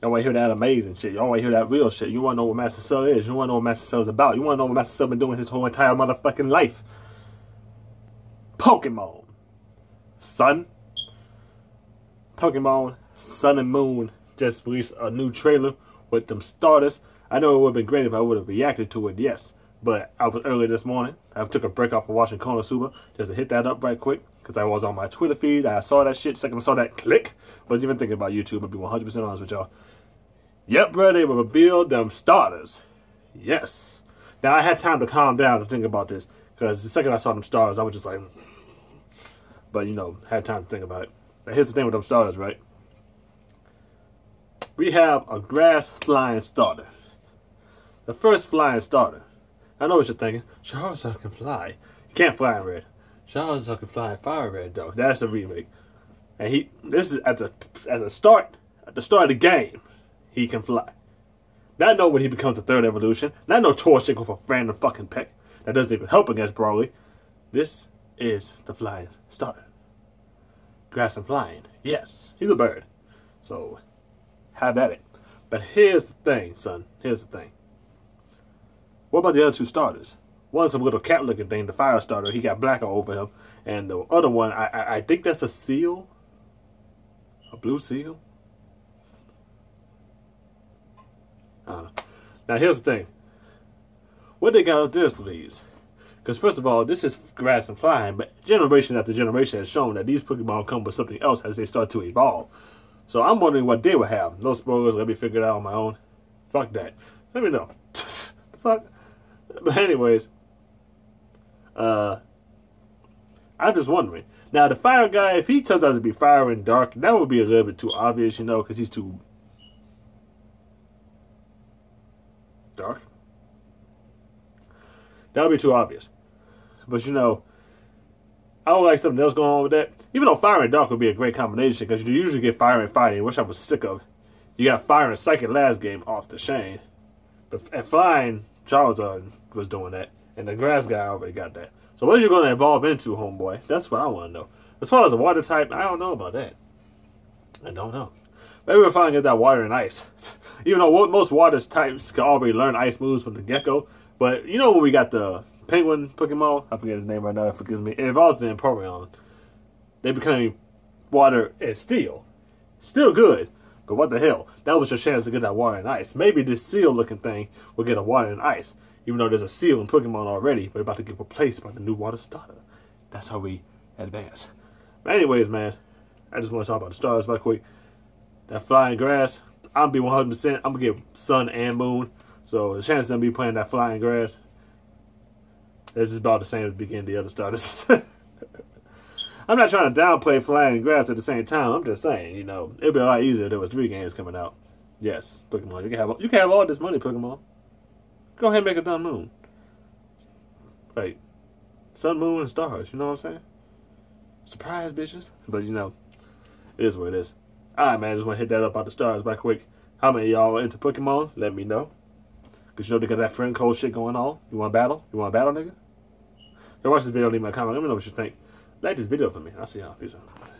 Y'all want to hear that amazing shit. Y'all want to hear that real shit. You want to know what Master Cell is. You want to know what Master Cell is about. You want to know what Master Cell been doing his whole entire motherfucking life. Pokemon. Sun. Pokemon Sun and Moon just released a new trailer with them starters. I know it would have been great if I would have reacted to it, yes. But I was early this morning. I took a break off of watching Kona Suba just to hit that up right quick. Because I was on my Twitter feed. I saw that shit. Second I saw that click. Wasn't even thinking about YouTube. I'll be 100% honest with y'all. Yep, bro. They will reveal them starters. Yes. Now, I had time to calm down and think about this. Because the second I saw them starters, I was just like... But, you know, had time to think about it. Now, here's the thing with them starters, right? We have a grass flying starter. The first flying starter. I know what you're thinking. Charizard can fly. You can't fly in red. Charizard can fly in fire red, though. That's a remake. And he, this is at the start of the game, he can fly. Not know when he becomes the third evolution. Not know Torchic with a random fucking peck. That doesn't even help against Broly. This is the flying starter. Grass and flying. Yes, he's a bird. So, have at it. But here's the thing, son. Here's the thing. What about the other two starters? One's some little cat-looking thing, the fire starter. He got black all over him. And the other one, I think that's a seal. A blue seal? I don't know. Now, here's the thing. What they got up their sleeves? Because, first of all, this is grass and flying. But generation after generation has shown that these Pokemon come with something else as they start to evolve. So, I'm wondering what they would have. No spoilers. Let me figure it out on my own. Fuck that. Let me know. Fuck. But anyways, I'm just wondering. Now, the fire guy, if he turns out to be fire and dark, that would be a little bit too obvious, you know, because he's too dark. That would be too obvious. But, you know, I would like something else going on with that. Even though fire and dark would be a great combination, because you usually get fire and fighting, which I was sick of. You got fire and psychic last game off the chain. But at flying... Charizard was doing that, and the grass guy already got that. So what are you going to evolve into, homeboy? That's what I want to know. As far as the water type, I don't know about that. I don't know. Maybe we'll finally get that water and ice. Even though most water types can already learn ice moves from the gecko. But you know when we got the penguin Pokemon? I forget his name right now. It forgives me. It evolves the Empoleon. They became water and steel. Still good. But what the hell? That was your chance to get that water and ice. Maybe this seal-looking thing will get a water and ice. Even though there's a seal in Pokemon already, but about to get replaced by the new water starter. That's how we advance. But anyways, man, I just want to talk about the stars right quick. That flying grass, I'll be 100%. I'm going to get Sun and Moon. So the chance of me playing that flying grass, this is about the same as beginning the other starters. I'm not trying to downplay flying grass at the same time. I'm just saying, you know, it'd be a lot easier if there was 3 games coming out. Yes, Pokemon, you can have all this money, Pokemon. Go ahead and make a Sun Moon. Like, Sun, Moon, and Stars, you know what I'm saying? Surprise, bitches. But, you know, it is what it is. All right, man, I just want to hit that up out the stars right quick. How many of y'all are into Pokemon? Let me know. Because, you know, they got that friend code shit going on. You want to battle? You want to battle, nigga? Yo, watch this video, leave me a comment. Let me know what you think. Like this video for me. I'll see y'all. Peace out.